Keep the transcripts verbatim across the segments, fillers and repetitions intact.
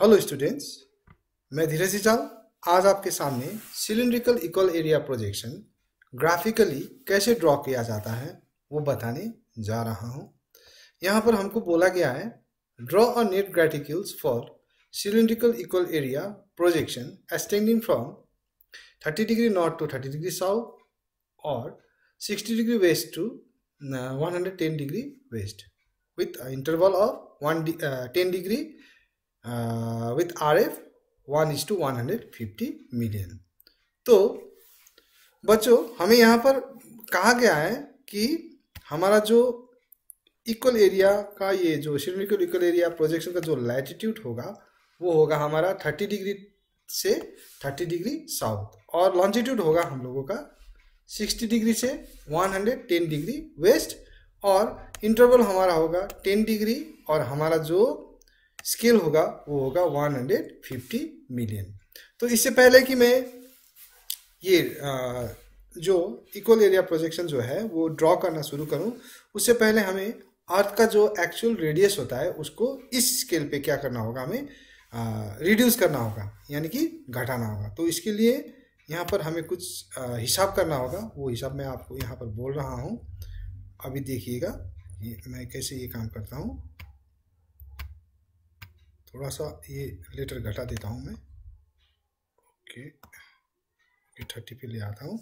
Hello students, मैं धीरज हिजाल आज आपके सामने cylindrical equal area projection graphically कैसे ड्रॉ किया जाता है वो बताने जा रहा हूँ। यहाँ पर हमको बोला गया है draw a net graticules for cylindrical equal area projection extending from thirty degree north to thirty degree south और sixty degree west to one hundred ten degree west with interval of one ten degree Uh, with R F one is to one hundred fifty million. तो बच्चों हमें यहाँ पर कहा गया है कि हमारा जो इक्वल एरिया का ये जो सिलिंड्रिकल इक्वल एरिया प्रोजेक्शन का जो लैटिट्यूड होगा वो होगा हमारा थर्टी डिग्री से थर्टी डिग्री साउथ और लॉन्जिट्यूड होगा हम लोगों का सिक्सटी डिग्री से one hundred ten degree west और इंटरवल हमारा होगा टेन डिग्री और हमारा जो स्केल होगा वो होगा वन हंड्रेड फिफ्टी मिलियन। तो इससे पहले कि मैं ये आ, जो इक्वल एरिया प्रोजेक्शन जो है वो ड्रॉ करना शुरू करूं, उससे पहले हमें अर्थ का जो एक्चुअल रेडियस होता है उसको इस स्केल पे क्या करना होगा, हमें रिड्यूस करना होगा यानी कि घटाना होगा। तो इसके लिए यहाँ पर हमें कुछ आ, हिसाब करना होगा, वो हिसाब मैं आपको यहाँ पर बोल रहा हूँ। अभी देखिएगा मैं कैसे ये काम करता हूँ। थोड़ा सा ये लेटर घटा देता हूँ मैं। ओके ओके थर्टी पे ले आता हूँ।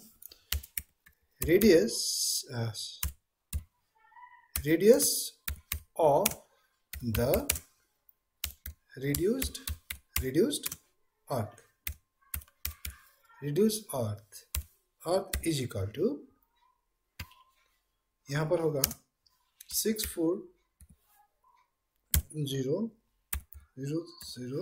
Radius radius of the reduced reduced earth reduced earth earth is equal to यहाँ पर होगा six four zero zero zero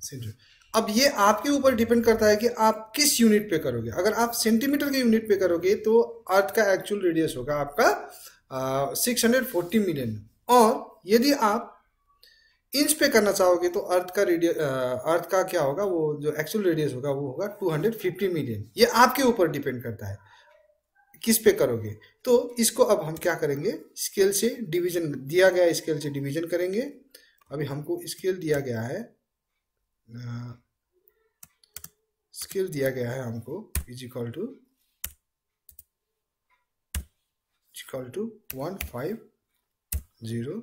centimetre. अब ये आपके ऊपर डिपेंड करता है कि आप किस यूनिट पे करोगे। अगर आप सेंटीमीटर के यूनिट पे करोगे तो अर्थ का एक्चुअल रेडियस होगा आपका सिक्स हंड्रेड फोर्टी मिलियन और यदि आप इंच पे करना चाहोगे तो अर्थ का रेडियस अर्थ का क्या होगा, वो जो एक्चुअल रेडियस होगा वो होगा टू हंड्रेड फिफ्टी मिलियन। ये आपके ऊपर डिपेंड करता है किस पे करोगे। तो इसको अब हम क्या करेंगे, स्केल से डिवीजन दिया गया है, स्केल से डिवीजन करेंगे। अभी हमको स्केल दिया गया है स्केल दिया गया है हमको is equal to is equal to one five zero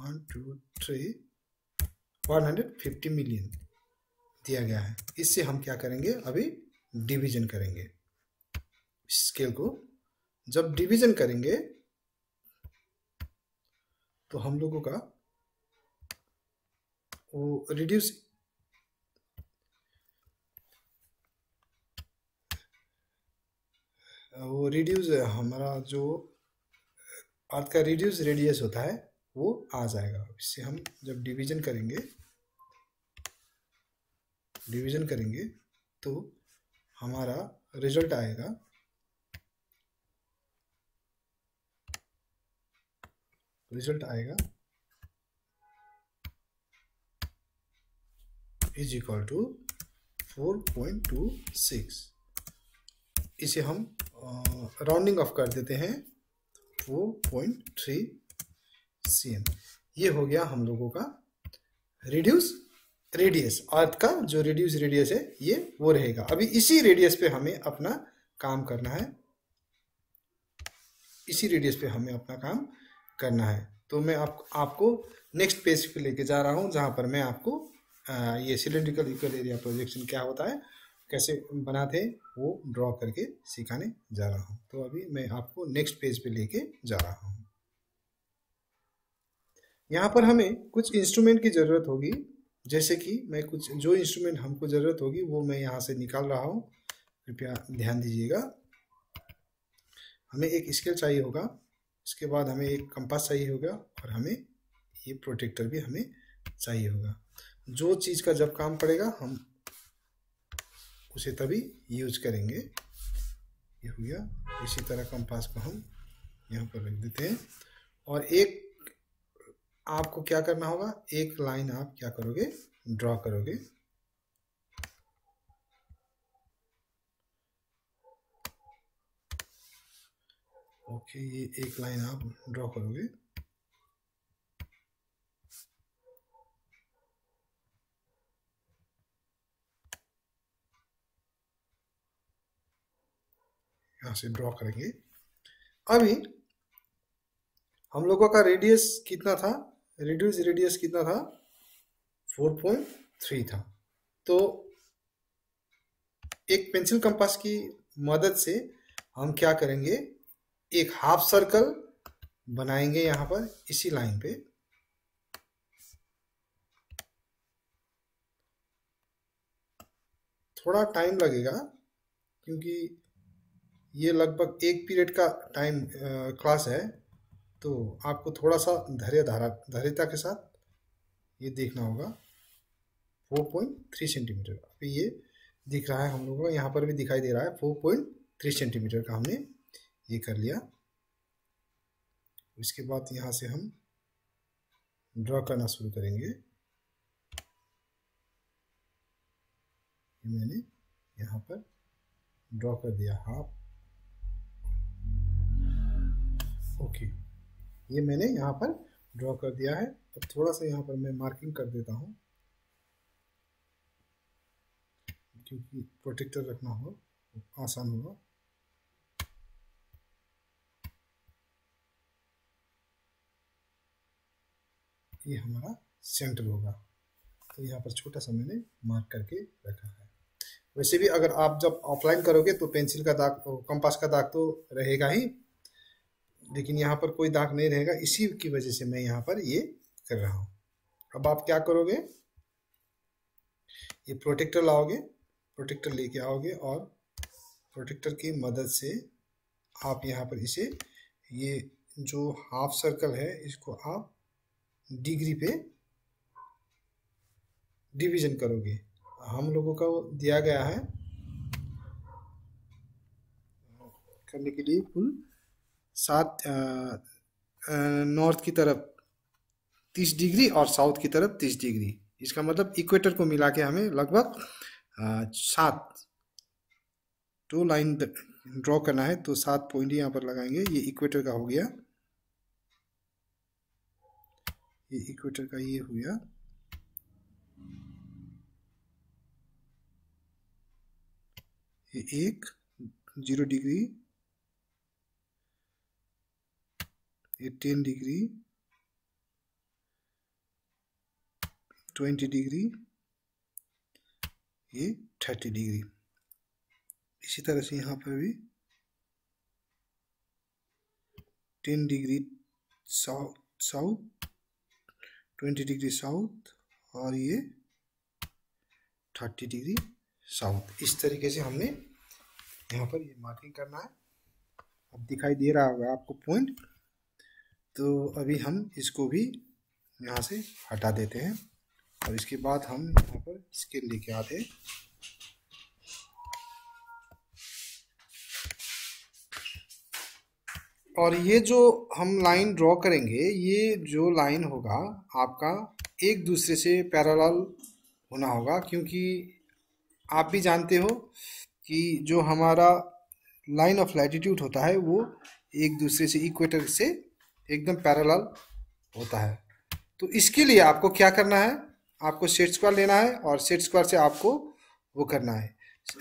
one two three one hundred fifty million दिया गया है। इससे हम क्या करेंगे, अभी डिवीजन करेंगे स्केल को। जब डिवीजन करेंगे तो हम लोगों का वो रिड्यूस वो रिड्यूस हमारा जो अर्थ का रिड्यूस रेडियस होता है वो आ जाएगा। इससे हम जब डिवीजन करेंगे डिवीजन करेंगे तो हमारा रिजल्ट आएगा रिजल्ट आएगा is equal to four point two six. इसे हम राउंडिंग ऑफ कर देते हैं four point three C M. ये हो गया हम लोगों का रिड्यूस रेडियस। अर्थ का जो रिड्यूस रेडियस है ये वो रहेगा। अभी इसी रेडियस पे हमें अपना काम करना है इसी रेडियस पे हमें अपना काम करना है। तो मैं आप, आपको नेक्स्ट पेज पे लेके जा रहा हूँ जहाँ पर मैं आपको आ, ये सिलिंड्रिकल इक्वल एरिया प्रोजेक्शन क्या होता है, कैसे बनाते हैं वो ड्रॉ करके सिखाने जा रहा हूँ। तो अभी मैं आपको नेक्स्ट पेज पे लेके जा रहा हूँ। यहाँ पर हमें कुछ इंस्ट्रूमेंट की ज़रूरत होगी, जैसे कि मैं कुछ जो इंस्ट्रूमेंट हमको ज़रूरत होगी वो मैं यहाँ से निकाल रहा हूँ, कृपया ध्यान दीजिएगा। हमें एक स्केल चाहिए होगा, उसके बाद हमें एक कंपास चाहिए होगा और हमें ये प्रोटेक्टर भी हमें चाहिए होगा। जो चीज़ का जब काम पड़ेगा हम उसे तभी यूज करेंगे। ये हो गया। इसी तरह कंपास को हम यहाँ पर रख देते हैं और एक आपको क्या करना होगा, एक लाइन आप क्या करोगे, ड्रॉ करोगे। ओके okay, ये एक लाइन आप ड्रॉ करोगे। यहाँ से ड्रॉ करेंगे। अभी हम लोगों का रेडियस कितना था, रिड्यूस रेडियस कितना था, फोर पॉइंट थ्री था। तो एक पेंसिल कंपास की मदद से हम क्या करेंगे, एक हाफ सर्कल बनाएंगे यहाँ पर इसी लाइन पे। थोड़ा टाइम लगेगा क्योंकि ये लगभग एक पीरियड का टाइम क्लास है, तो आपको थोड़ा सा धैर्य धारा धैर्यता के साथ ये देखना होगा। फोर पॉइंट थ्री सेंटीमीटर अभी ये दिख रहा है हम लोगों को, यहाँ पर भी दिखाई दे रहा है। फोर पॉइंट थ्री सेंटीमीटर का हमने ये कर लिया। इसके बाद यहाँ से हम ड्रॉ करना शुरू करेंगे। मैंने यहाँ पर ड्रॉ कर दिया हाफ। ओके, ये मैंने यहाँ पर ड्रॉ कर दिया है। अब थोड़ा सा यहाँ पर मैं मार्किंग कर देता हूँ क्योंकि प्रोटेक्टर रखना हो आसान होगा। ये हमारा सेंटर होगा, तो यहाँ पर छोटा सा मैंने मार्क करके रखा है। वैसे भी अगर आप जब ऑफलाइन करोगे तो पेंसिल का दाग, कंपास का दाग तो रहेगा ही, लेकिन यहाँ पर कोई दाग नहीं रहेगा, इसी की वजह से मैं यहाँ पर ये कर रहा हूँ। अब आप क्या करोगे, ये प्रोटेक्टर लाओगे, प्रोटेक्टर लेके आओगे और प्रोटेक्टर की मदद से आप यहाँ पर इसे, ये जो हाफ सर्कल है इसको आप डिग्री पे डिवीजन करोगे। हम लोगों का दिया गया है करने के लिए कुल सात, नॉर्थ की तरफ तीस डिग्री और साउथ की तरफ तीस डिग्री। इसका मतलब इक्वेटर को मिला के हमें लगभग सात टू लाइन ड्रॉ करना है, तो सात पॉइंट यहाँ पर लगाएंगे। ये इक्वेटर का हो गया, ये इक्वेटर का ये हुआ। ये एक जीरो डिग्री, ये टेन डिग्री, ट्वेंटी डिग्री, ये थर्टी डिग्री। इसी तरह से यहाँ पर भी ten degree south south twenty degree south और ये थर्टी डिग्री साउथ। इस तरीके से हमने यहाँ पर ये मार्किंग करना है। अब दिखाई दे रहा होगा आपको पॉइंट, तो अभी हम इसको भी यहाँ से हटा देते हैं और इसके बाद हम यहाँ पर स्केल लेके आते हैं। और ये जो हम लाइन ड्रॉ करेंगे, ये जो लाइन होगा आपका एक दूसरे से पैरेलल होना होगा, क्योंकि आप भी जानते हो कि जो हमारा लाइन ऑफ लैटिट्यूड होता है वो एक दूसरे से, इक्वेटर से एकदम पैरेलल होता है। तो इसके लिए आपको क्या करना है, आपको सेट स्क्वायर लेना है और सेट स्क्वायर से आपको वो करना है,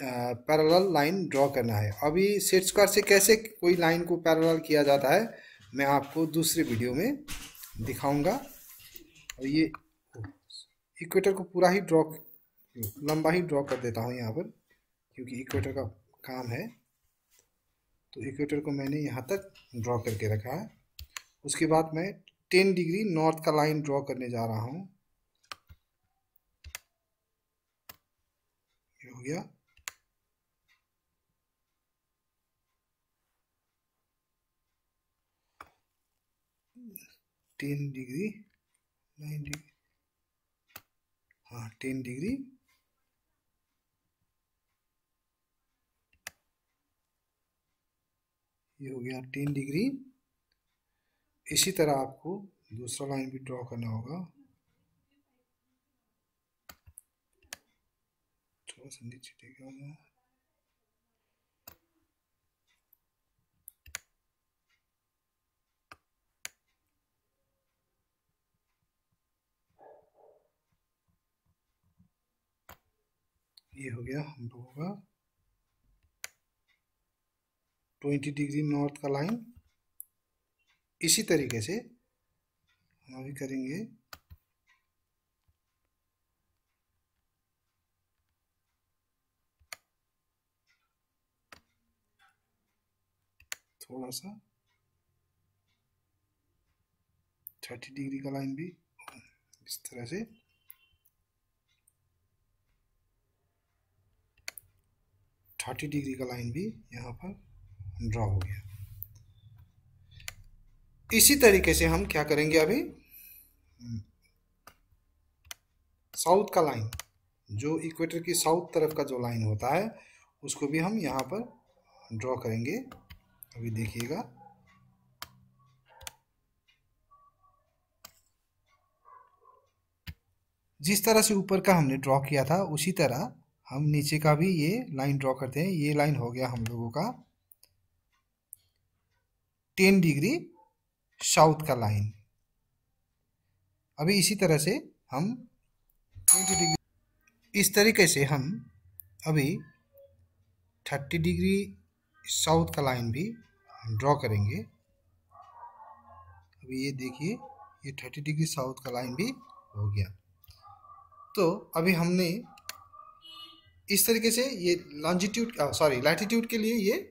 पैरेलल लाइन ड्रॉ करना है। अभी सेट स्क्वायर से कैसे कोई लाइन को पैरेलल किया जाता है मैं आपको दूसरे वीडियो में दिखाऊंगा। और ये इक्वेटर को पूरा ही ड्रॉ, लंबा ही ड्रॉ कर देता हूँ यहाँ पर क्योंकि इक्वेटर का काम है। तो इक्वेटर को मैंने यहाँ तक ड्रॉ करके रखा है। उसके बाद मैं टेन डिग्री नॉर्थ का लाइन ड्रॉ करने जा रहा हूँ। ये हो गया। टेन डिग्री नाइन डिग्री हाँ टेन डिग्री ये हो गया टेन डिग्री। इसी तरह आपको दूसरा लाइन भी ड्रॉ करना होगा। थोड़ा सा नीचे देखा होगा। ये हो गया हम लोगों का ट्वेंटी डिग्री नॉर्थ का लाइन। इसी तरीके से हम अभी करेंगे थोड़ा सा थर्टी डिग्री का लाइन भी इस तरह से। थर्टी डिग्री का लाइन भी यहाँ पर ड्रा हो गया। इसी तरीके से हम क्या करेंगे, अभी साउथ का लाइन, जो इक्वेटर की साउथ तरफ का जो लाइन होता है उसको भी हम यहाँ पर ड्रा करेंगे। अभी देखिएगा, जिस तरह से ऊपर का हमने ड्रा किया था उसी तरह हम नीचे का भी ये लाइन ड्रा करते हैं। ये लाइन हो गया हम लोगों का टेन डिग्री साउथ का लाइन। अभी इसी तरह से हम बीस डिग्री, इस तरीके से हम अभी तीस डिग्री साउथ का लाइन भी ड्रा करेंगे। अभी ये देखिए, ये तीस डिग्री साउथ का लाइन भी हो गया। तो अभी हमने इस तरीके से ये लॉन्जिट्यूड सॉरी लैटिट्यूड के लिए ये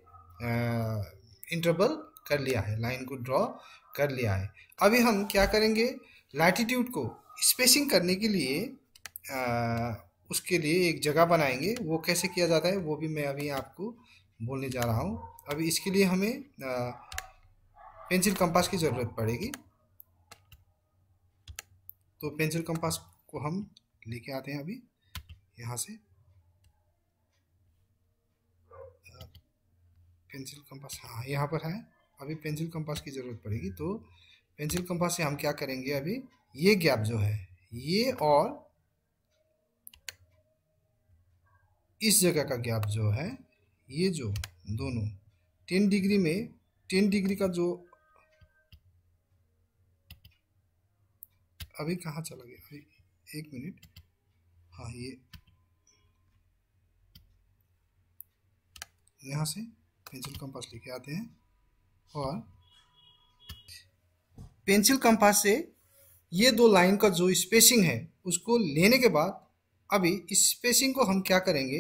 आ, इंटरवल कर लिया है, लाइन को ड्रॉ कर लिया है। अभी हम क्या करेंगे, लैटिट्यूड को स्पेसिंग करने के लिए आ, उसके लिए एक जगह बनाएंगे। वो कैसे किया जाता है वो भी मैं अभी आपको बोलने जा रहा हूँ। अभी इसके लिए हमें आ, पेंसिल कंपास की ज़रूरत पड़ेगी। तो पेंसिल कंपास को हम लेके आते हैं। अभी यहाँ से पेंसिल कंपास, हाँ यहाँ पर है। अभी पेंसिल कंपास की ज़रूरत पड़ेगी, तो पेंसिल कंपास से हम क्या करेंगे, अभी ये गैप जो है ये और इस जगह का गैप जो है, ये जो दोनों टेन डिग्री में टेन डिग्री का जो, अभी कहाँ चला गया, अभी एक मिनट, हाँ ये यहाँ से पेंसिल कंपास लेके आते हैं। और पेंसिल कंपास से ये दो लाइन का जो स्पेसिंग है उसको लेने के बाद अभी इस स्पेसिंग को हम क्या करेंगे,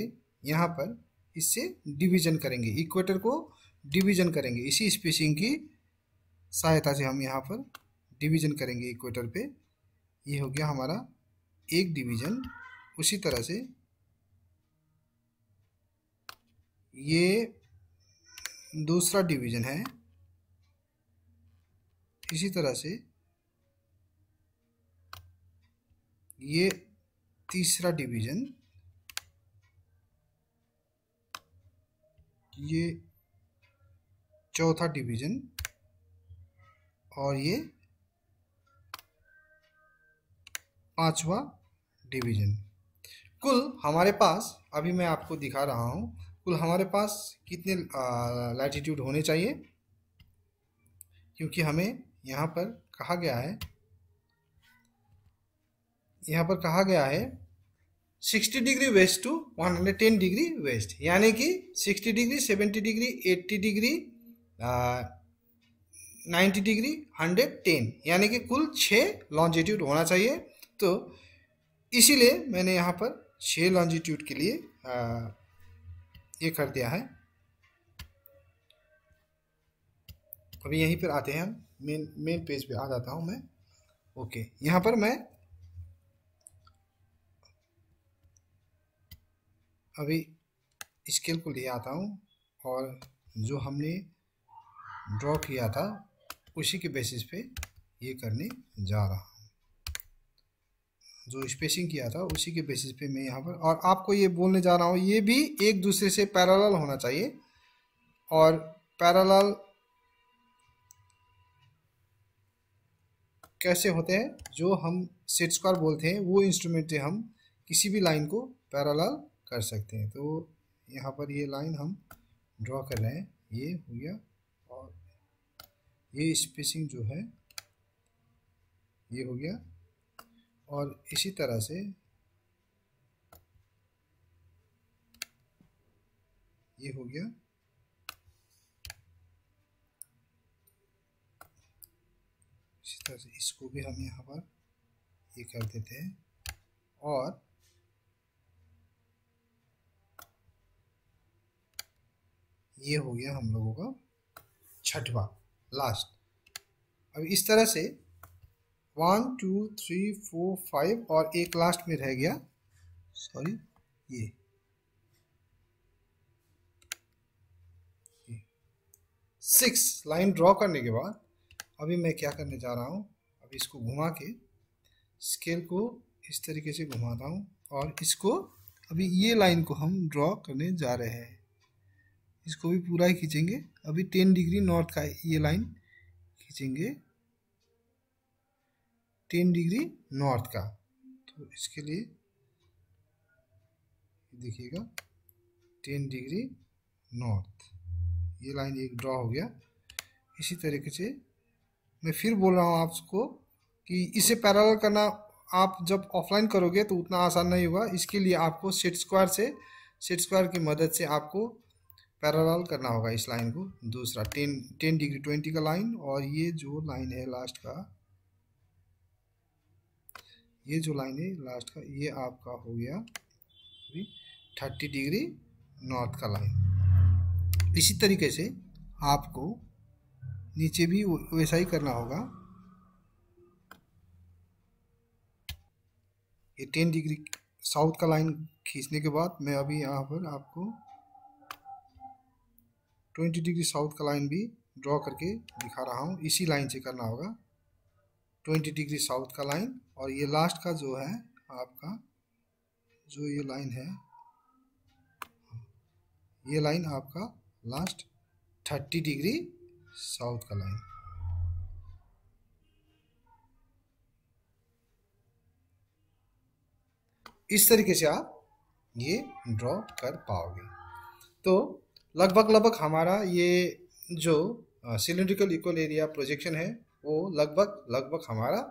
यहाँ पर इससे डिवीजन करेंगे, इक्वेटर को डिवीजन करेंगे। इसी स्पेसिंग की सहायता से हम यहाँ पर डिवीजन करेंगे इक्वेटर पे। ये हो गया हमारा एक डिवीजन। उसी तरह से ये दूसरा डिवीजन है। इसी तरह से ये तीसरा डिवीजन, ये चौथा डिवीजन और ये पांचवा डिवीजन। कुल हमारे पास, अभी मैं आपको दिखा रहा हूँ, कुल हमारे पास कितने लैटिट्यूड होने चाहिए, क्योंकि हमें यहाँ पर कहा गया है यहाँ पर कहा गया है sixty degree west to one hundred ten degree west, यानी कि sixty degree, seventy degree, eighty degree, ninety degree, hundred ten, यानी कि कुल छः लॉन्जिट्यूड होना चाहिए। तो इसीलिए मैंने यहाँ पर छः लॉन्जिट्यूड के लिए आ, ये कर दिया है। अभी यहीं पर आते हैं, हम मेन मेन पेज पे आ जाता हूं मैं। ओके, यहाँ पर मैं अभी स्केल को ले आता हूं और जो हमने ड्रॉ किया था उसी के बेसिस पे ये करने जा रहा हूँ। जो स्पेसिंग किया था उसी के बेसिस पे मैं यहाँ पर, और आपको ये बोलने जा रहा हूँ, ये भी एक दूसरे से पैरेलल होना चाहिए। और पैरेलल कैसे होते हैं, जो हम सेट स्क्वायर बोलते हैं वो इंस्ट्रूमेंट से हम किसी भी लाइन को पैरेलल कर सकते हैं। तो यहाँ पर ये लाइन हम ड्रॉ कर रहे हैं, ये हो गया। और ये स्पेसिंग जो है ये हो गया। और इसी तरह से ये हो गया। इसी तरह से इसको भी हम यहाँ पर ये कर देते हैं और ये हो गया हम लोगों का छठवा लास्ट। अब इस तरह से one two three four five और एक लास्ट में रह गया, सॉरी ये सिक्स लाइन ड्रॉ करने के बाद अभी मैं क्या करने जा रहा हूँ, अभी इसको घुमा के स्केल को इस तरीके से घुमाता हूँ और इसको अभी ये लाइन को हम ड्रॉ करने जा रहे हैं, इसको भी पूरा ही खींचेंगे। अभी टेन डिग्री नॉर्थ का ये लाइन खींचेंगे, टेन डिग्री नॉर्थ का। तो इसके लिए देखिएगा टेन डिग्री नॉर्थ ये लाइन एक ड्रॉ हो गया। इसी तरीके से मैं फिर बोल रहा हूँ आपको कि इसे पैरेलल करना आप जब ऑफलाइन करोगे तो उतना आसान नहीं होगा, इसके लिए आपको सेट स्क्वायर से सेट स्क्वायर की मदद से आपको पैरेलल करना होगा इस लाइन को। दूसरा टेन टेन डिग्री ट्वेंटी का लाइन और ये जो लाइन है लास्ट का, ये जो लाइन है लास्ट का ये आपका हो गया थर्टी डिग्री नॉर्थ का लाइन। इसी तरीके से आपको नीचे भी वैसा ही करना होगा। ये टेन डिग्री साउथ का लाइन खींचने के बाद मैं अभी यहाँ पर आपको ट्वेंटी डिग्री साउथ का लाइन भी ड्रॉ करके दिखा रहा हूँ, इसी लाइन से करना होगा ट्वेंटी डिग्री साउथ का लाइन। और ये लास्ट का जो है आपका जो ये लाइन है, ये लाइन आपका लास्ट थर्टी डिग्री साउथ का लाइन। इस तरीके से आप ये ड्रॉ कर पाओगे। तो लगभग लगभग हमारा ये जो सिलिंड्रिकल इक्वल एरिया प्रोजेक्शन है वो लगभग लगभग हमारा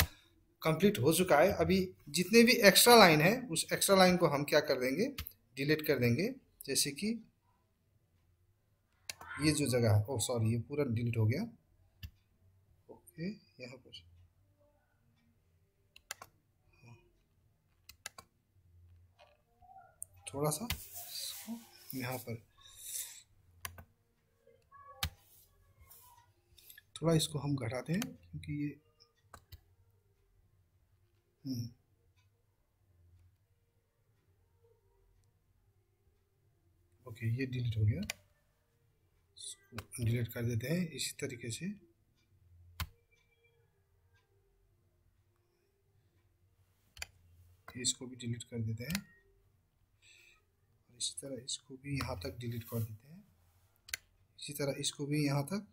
कंप्लीट हो चुका है। अभी जितने भी एक्स्ट्रा लाइन है उस एक्स्ट्रा लाइन को हम क्या कर देंगे, डिलीट कर देंगे। जैसे कि ये जो जगह है, ओ सॉरी ये पूरा डिलीट हो गया। ओके यहाँ पर थोड़ा सा यहाँ पर थोड़ा इसको हम घटाते हैं क्योंकि ये हम्म ओके ये डिलीट हो गया, इसको डिलीट कर देते हैं। इसी तरीके से इसको भी डिलीट कर देते हैं और इसी तरह इसको भी यहाँ तक डिलीट कर देते हैं। इसी तरह इसको भी यहाँ तक,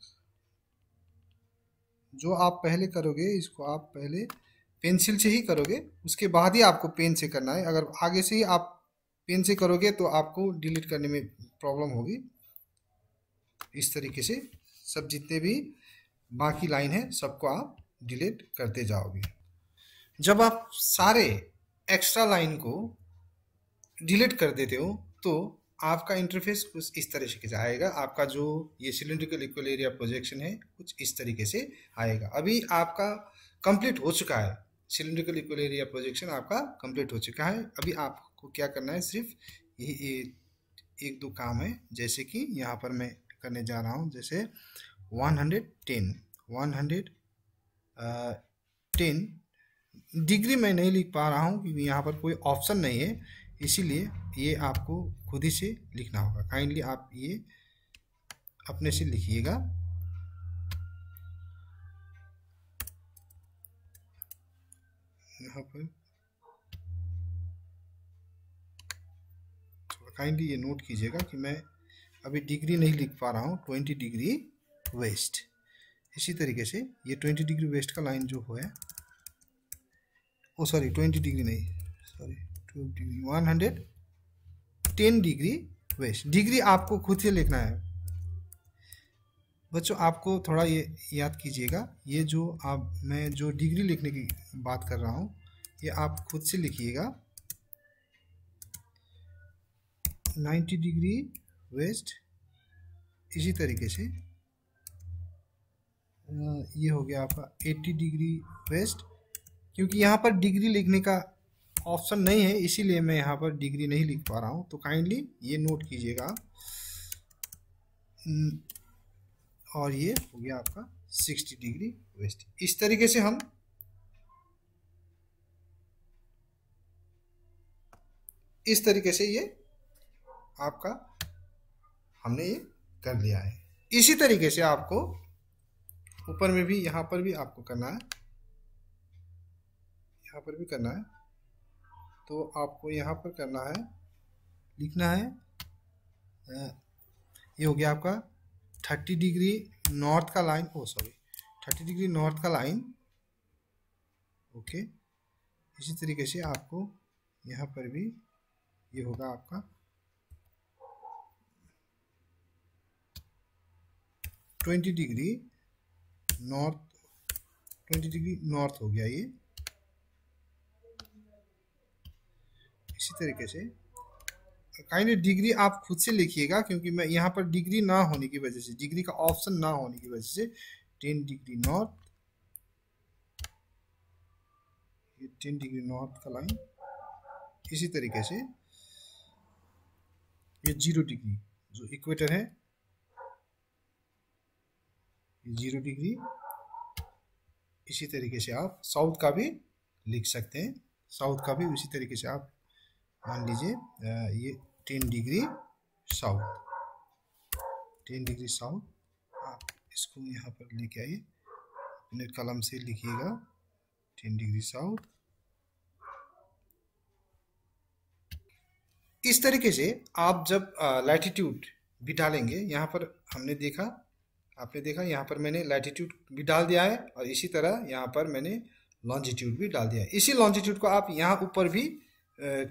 जो आप पहले करोगे इसको आप पहले पेंसिल से ही करोगे, उसके बाद ही आपको पेन से करना है। अगर आगे से ही आप पेन से करोगे तो आपको डिलीट करने में प्रॉब्लम होगी। इस तरीके से सब जितने भी बाकी लाइन है सबको आप डिलीट करते जाओगे। जब आप सारे एक्स्ट्रा लाइन को डिलीट कर देते हो तो आपका इंटरफेस कुछ इस तरीके से आएगा। आपका जो ये सिलिंड्रिकल इक्वल एरिया प्रोजेक्शन है कुछ इस तरीके से आएगा। अभी आपका कंप्लीट हो चुका है, सिलिंड्रिकल इक्वल एरिया प्रोजेक्शन आपका कंप्लीट हो चुका है। अभी आपको क्या करना है, सिर्फ ये, ये एक दो काम है। जैसे कि यहाँ पर मैं करने जा रहा हूँ, जैसे वन हंड्रेड टेन डिग्री मैं नहीं लिख पा रहा हूँ क्योंकि यहाँ पर कोई ऑप्शन नहीं है, इसीलिए ये आपको खुद ही से लिखना होगा। काइंडली आप ये अपने से लिखिएगा। यहाँ पर थोड़ा काइंडली ये नोट कीजिएगा कि मैं अभी डिग्री नहीं लिख पा रहा हूँ, ट्वेंटी डिग्री वेस्ट। इसी तरीके से ये ट्वेंटी डिग्री वेस्ट का लाइन जो है, ओ सॉरी ट्वेंटी डिग्री नहीं, sorry one hundred ten degree west. Degree आपको खुद से लिखना है बच्चों, आपको थोड़ा ये याद कीजिएगा। ये जो आप मैं जो डिग्री लिखने की बात कर रहा हूँ ये आप खुद से लिखिएगा। नाइन्टी डिग्री वेस्ट, इसी तरीके से ये हो गया आपका अस्सी डिग्री वेस्ट, क्योंकि यहाँ पर डिग्री लिखने का ऑप्शन नहीं है इसीलिए मैं यहाँ पर डिग्री नहीं लिख पा रहा हूँ, तो काइंडली ये नोट कीजिएगा। और ये हो गया आपका साठ डिग्री वेस्ट। इस तरीके से हम इस तरीके से ये आपका हमने ये कर लिया है। इसी तरीके से आपको ऊपर में भी, यहाँ पर भी आपको करना है, यहाँ पर भी करना है। तो आपको यहाँ पर करना है, लिखना है ये हो गया आपका थर्टी डिग्री नॉर्थ का line, oh sorry thirty degree north का लाइन। ओके, इसी तरीके से आपको यहाँ पर भी ये होगा आपका twenty degree north, twenty degree north हो गया ये। इसी तरीके से काइंड डिग्री आप खुद से लिखिएगा, क्योंकि मैं यहाँ पर डिग्री ना होने की वजह से, डिग्री का ऑप्शन ना होने की वजह से टेन डिग्री नॉर्थ, ये टेन डिग्री नॉर्थ का लाइन। इसी तरीके से ये जीरो डिग्री जो इक्वेटर है, ये जीरो डिग्री। इसी तरीके से आप साउथ का भी लिख सकते हैं, साउथ का भी इसी तरीके से आप मान लीजिए ये ten degree south, ten degree south. आप इसको यहाँ पर लेके आइए, अपने कलम से लिखिएगा टेन डिग्री साउथ। इस तरीके से आप जब लैटिट्यूड भी डालेंगे, यहाँ पर हमने देखा, आपने देखा यहाँ पर मैंने लैटिट्यूड भी डाल दिया है और इसी तरह यहाँ पर मैंने लॉन्जिट्यूड भी डाल दिया है। इसी लॉन्जिट्यूड को आप यहाँ ऊपर भी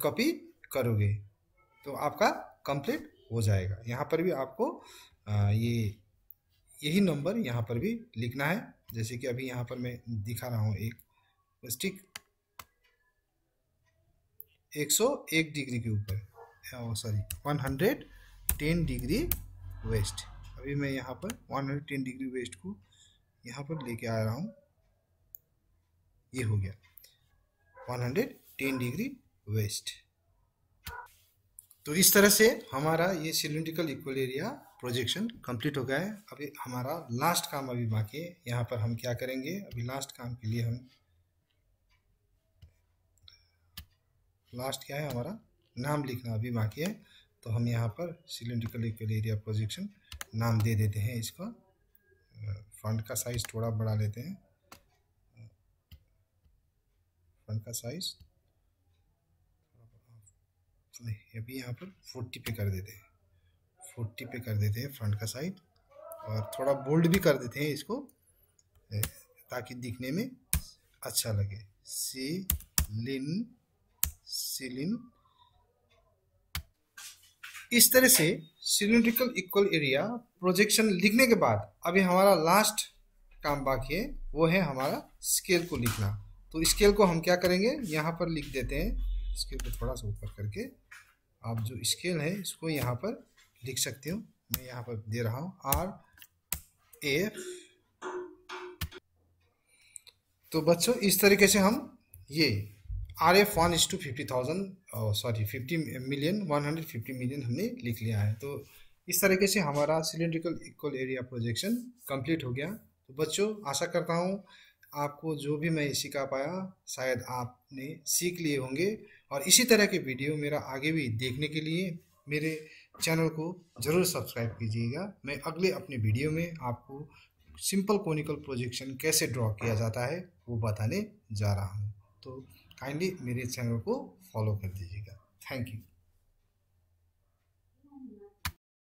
कॉपी करोगे तो आपका कंप्लीट हो जाएगा। यहाँ पर भी आपको आ, ये यही नंबर यहाँ पर भी लिखना है, जैसे कि अभी यहाँ पर मैं दिखा रहा हूँ एक स्टिक एक सौ एक डिग्री के ऊपर, sorry one hundred ten degree west. अभी मैं यहाँ पर one hundred ten degree west को यहाँ पर लेके आ रहा हूँ। ये हो गया one hundred ten degree west. तो इस तरह से हमारा ये cylindrical equal area projection complete हो गया है। अभी हमारा लास्ट काम अभी बाकी है। यहाँ पर हम क्या करेंगे, अभी लास्ट काम के लिए हम, लास्ट क्या है हमारा, नाम लिखना अभी बाकी है। तो हम यहाँ पर सिलिंड्रिकल इक्वल एरिया प्रोजेक्शन नाम दे देते हैं इसको। फॉन्ट का साइज थोड़ा बढ़ा लेते हैं, फॉन्ट का साइज नहीं, अभी यहाँ पर फोर्टी पे कर देते हैं, फोर्टी पे कर देते हैं फ्रंट का साइड। और थोड़ा बोल्ड भी कर देते हैं इसको ताकि दिखने में अच्छा लगे। सी लिन सिलिन। इस तरह से सिलिंड्रिकल इक्वल एरिया प्रोजेक्शन लिखने के बाद अभी हमारा लास्ट काम बाकी है, वो है हमारा स्केल को लिखना। तो स्केल को हम क्या करेंगे, यहाँ पर लिख देते हैं, स्केल को थोड़ा सा ऊपर करके आप जो स्केल है इसको यहाँ पर लिख सकते हो। मैं यहाँ पर दे रहा हूँ आर एफ। तो बच्चों इस तरीके से हम ये R F one is two fifty thousand sorry fifty million one hundred fifty million हमने लिख लिया है। तो इस तरीके से हमारा cylindrical equal area projection complete हो गया। तो बच्चों आशा करता हूँ आपको जो भी मैं सिखा पाया शायद आपने सीख लिए होंगे। और इसी तरह के वीडियो मेरा आगे भी देखने के लिए मेरे चैनल को ज़रूर सब्सक्राइब कीजिएगा। मैं अगले अपने वीडियो में आपको सिंपल कोनिकल प्रोजेक्शन कैसे ड्रॉ किया जाता है वो बताने जा रहा हूँ। तो काइंडली मेरे चैनल को फॉलो कर दीजिएगा। Thank you.